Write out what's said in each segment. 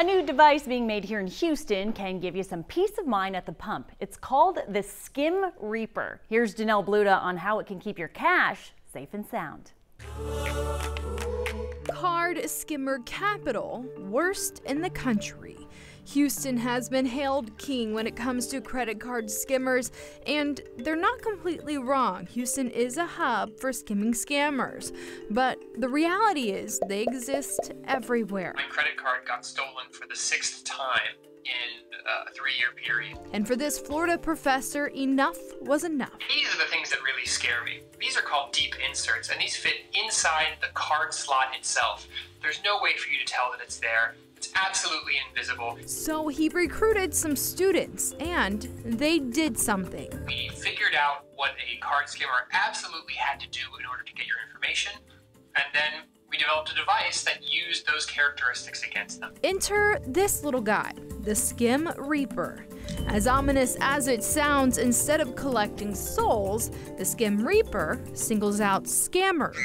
A new device being made here in Houston can give you some peace of mind at the pump. It's called the Skim Reaper. Here's Janelle Bludau on how it can keep your cash safe and sound. Card skimmer capital, worst in the country. Houston has been hailed king when it comes to credit card skimmers, and they're not completely wrong. Houston is a hub for skimming scammers, but the reality is they exist everywhere. My credit card got stolen for the 6th time in a 3-year period. And for this Florida professor, enough was enough. These are the things that really scare me. These are called deep inserts, and these fit inside the card slot itself. There's no way for you to tell that it's there. It's absolutely invisible. So he recruited some students, and they did something. We figured out what a card skimmer absolutely had to do in order to get your information, and then we developed a device that used those characteristics against them. Enter this little guy, the Skim Reaper. As ominous as it sounds, instead of collecting souls, the Skim Reaper singles out scammers.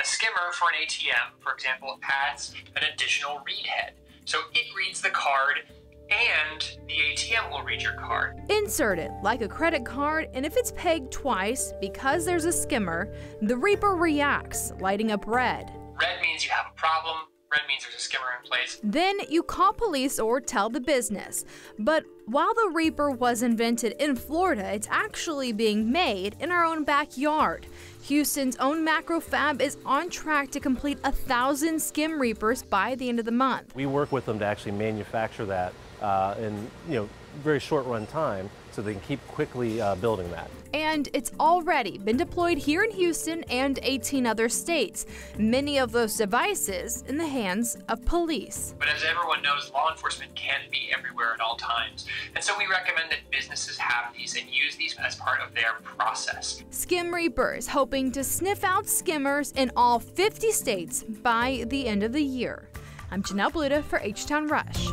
A skimmer for an ATM, for example, adds an additional read head. So it reads the card, and the ATM will read your card. Insert it like a credit card, and if it's pegged twice, because there's a skimmer, the Reaper reacts, lighting up red. Red means you have a problem. Red means there's a skimmer in place. Then you call police or tell the business. But while the Reaper was invented in Florida, it's actually being made in our own backyard. Houston's own MacroFab is on track to complete 1,000 Skim Reapers by the end of the month. We work with them to actually manufacture that in very short run time, so they can keep quickly building that. And it's already been deployed here in Houston and 18 other states, many of those devices in the hands of police. But as everyone knows, law enforcement can be everywhere at all times. And so we recommend that businesses have these and use these as part of their process. Skim Reapers hoping to sniff out skimmers in all 50 states by the end of the year. I'm Janelle Bludau for H Town Rush.